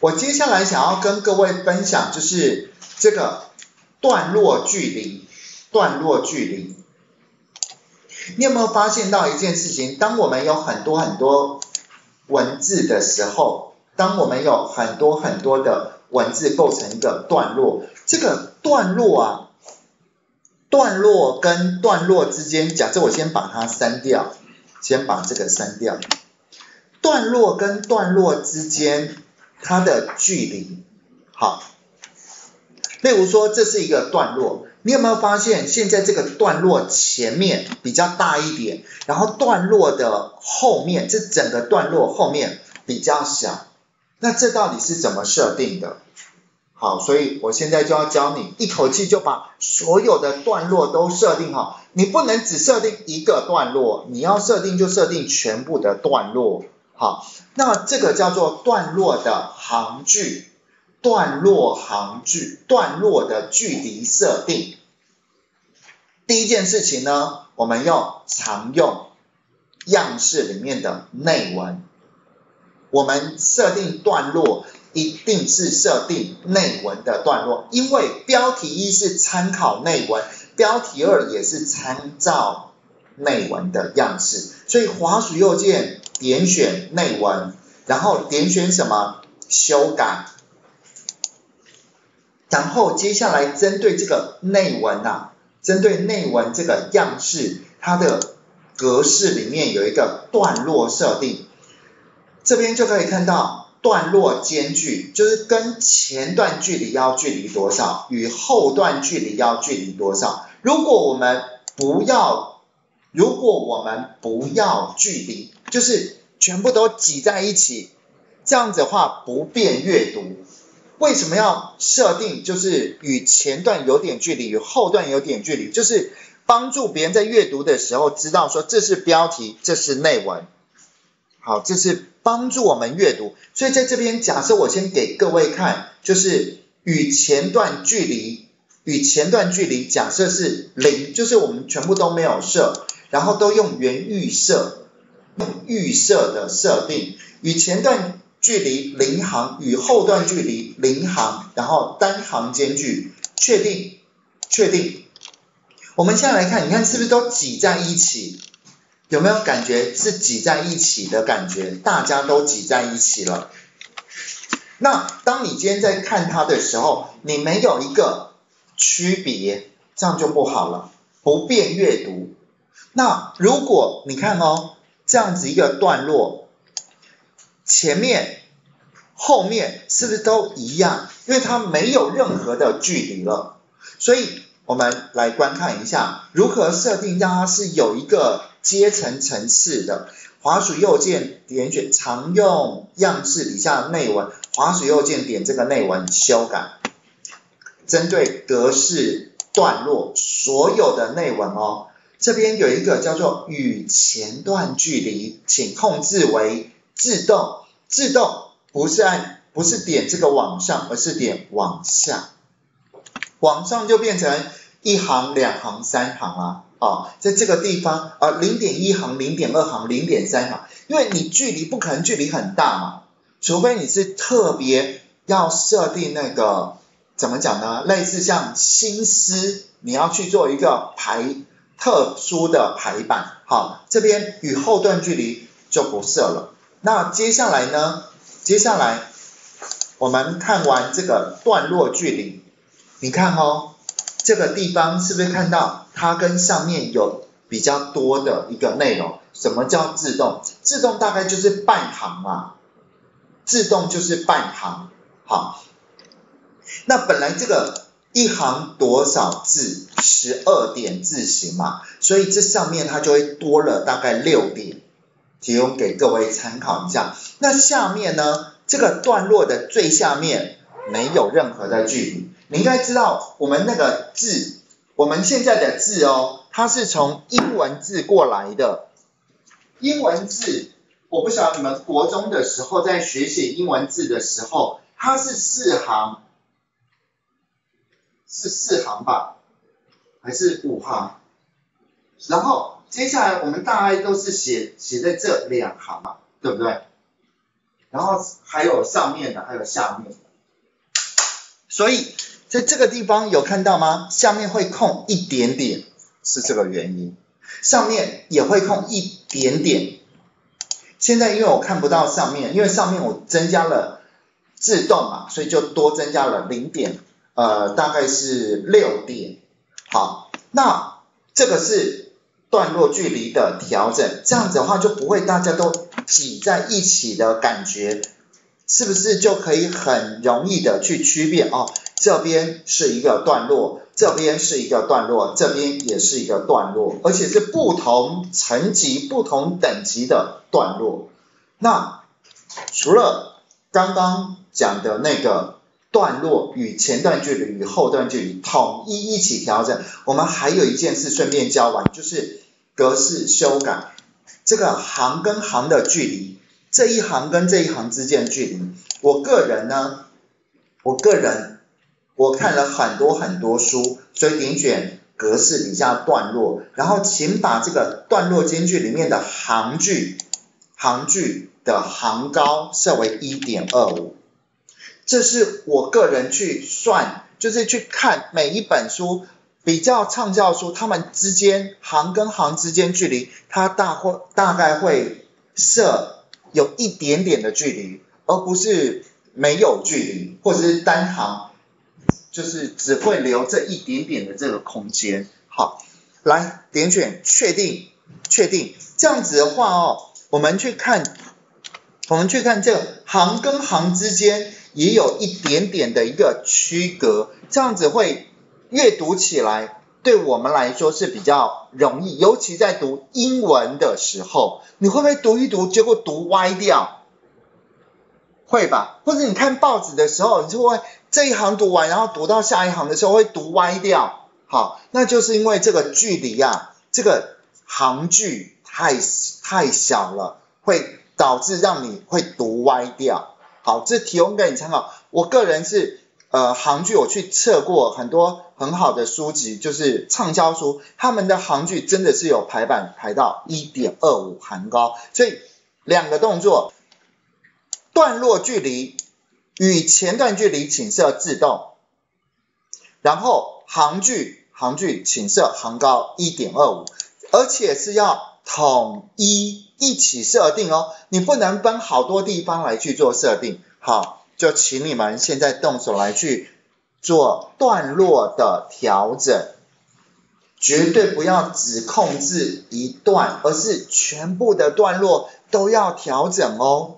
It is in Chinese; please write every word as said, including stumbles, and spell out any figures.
我接下来想要跟各位分享就是这个段落距离，段落距离。你有没有发现到一件事情？当我们有很多很多文字的时候，当我们有很多很多的文字构成一个段落，这个段落啊，段落跟段落之间，假设我先把它删掉，先把这个删掉，段落跟段落之间它的距离，好，例如说这是一个段落。你有没有发现现在这个段落前面比较大一点，然后段落的后面，这整个段落后面比较小，那这到底是怎么设定的？好，所以我现在就要教你一口气就把所有的段落都设定好，你不能只设定一个段落，你要设定就设定全部的段落。好，那这个叫做段落的行距。段落行距，段落的距离设定。第一件事情呢，我们要常用样式里面的内文。我们设定段落一定是设定内文的段落，因为标题一是参考内文，标题二也是参照内文的样式。所以滑鼠右键点选内文，然后点选什么？修改。然后接下来针对这个内文啊，针对内文这个样式，它的格式里面有一个段落设定，这边就可以看到段落间距，就是跟前段距离要距离多少，与后段距离要距离多少。如果我们不要，如果我们不要距离，就是全部都挤在一起，这样子的话不便阅读。为什么要设定就是与前段有点距离，与后段有点距离，就是帮助别人在阅读的时候知道说这是标题，这是内文。好，这是帮助我们阅读。所以在这边假设我先给各位看，就是与前段距离，与前段距离假设是零，就是我们全部都没有设，然后都用原预设，用预设的设定，与前段距离零行，与后段距离零行，然后单行间距，确定，确定。我们现在来看，你看是不是都挤在一起？有没有感觉是挤在一起的感觉？大家都挤在一起了。那当你今天在看它的时候，你没有一个区别，这样就不好了，不便阅读。那如果你看哦，这样子一个段落，前面后面是不是都一样？因为它没有任何的距离了。所以我们来观看一下如何设定让它是有一个阶层层次的。滑鼠右键点选常用样式底下内文，滑鼠右键点这个内文修改，针对格式段落所有的内文哦，这边有一个叫做与前段距离，请控制为自动，自动不是按，不是点这个往上，而是点往下，往上就变成一行、两行、三行啊，哦，在这个地方啊，呃、零点一 行、零点二 行、零点三 行，因为你距离不可能距离很大嘛，除非你是特别要设定那个怎么讲呢？类似像心思，你要去做一个排特殊的排版，好，这边与后段距离就不设了。那接下来呢？接下来我们看完这个段落距离，你看哦，这个地方是不是看到它跟上面有比较多的一个内容？什么叫自动？自动大概就是半行嘛，自动就是半行。好，那本来这个一行多少字？十二点字形嘛，所以这上面它就会多了大概六点。提供给各位参考一下。那下面呢，这个段落的最下面没有任何的距离。你应该知道我们那个字，我们现在的字哦，它是从英文字过来的。英文字，我不晓得你们国中的时候在学习英文字的时候，它是四行，是四行吧？还是五行？然后接下来我们大概都是写写在这两行嘛，对不对？然后还有上面的，还有下面的。所以在这个地方有看到吗？下面会空一点点，是这个原因。上面也会空一点点。现在因为我看不到上面，因为上面我增加了自动嘛，所以就多增加了零点，呃，大概是六点。好，那这个是段落距离的调整，这样子的话就不会大家都挤在一起的感觉，是不是就可以很容易的去区别哦？这边是一个段落，这边是一个段落，这边也是一个段落，而且是不同层级、不同等级的段落。那除了刚刚讲的那个段落与前段距离与后段距离统一一起调整，我们还有一件事顺便教完，就是格式修改。这个行跟行的距离，这一行跟这一行之间的距离，我个人呢，我个人。我看了很多很多书，所以点选格式底下段落，然后请把这个段落间距里面的行距，行距的行高设为 一点二五。这是我个人去算，就是去看每一本书比较畅销书，他们之间行跟行之间距离，它大会大概会设有一点点的距离，而不是没有距离，或者是单行。就是只会留这一点点的这个空间。好，来点选确定，确定，这样子的话哦，我们去看，我们去看这个行跟行之间也有一点点的一个区隔，这样子会阅读起来对我们来说是比较容易，尤其在读英文的时候，你会不会读一读结果读歪掉？会吧，或者你看报纸的时候，你就会这一行读完，然后读到下一行的时候会读歪掉。好，那就是因为这个距离啊，这个行距太太小了，会导致让你会读歪掉。好，这提供给你参考。我个人是呃行距，我去测过很多很好的书籍，就是畅销书，他们的行距真的是有排版排到 一点二五 行高，所以两个动作。段落距离与前段距离请设自动，然后行距行距请设行高 一点二五， 而且是要统一一起设定哦，你不能分好多地方来去做设定。好，就请你们现在动手来去做段落的调整，绝对不要只控制一段，而是全部的段落都要调整哦。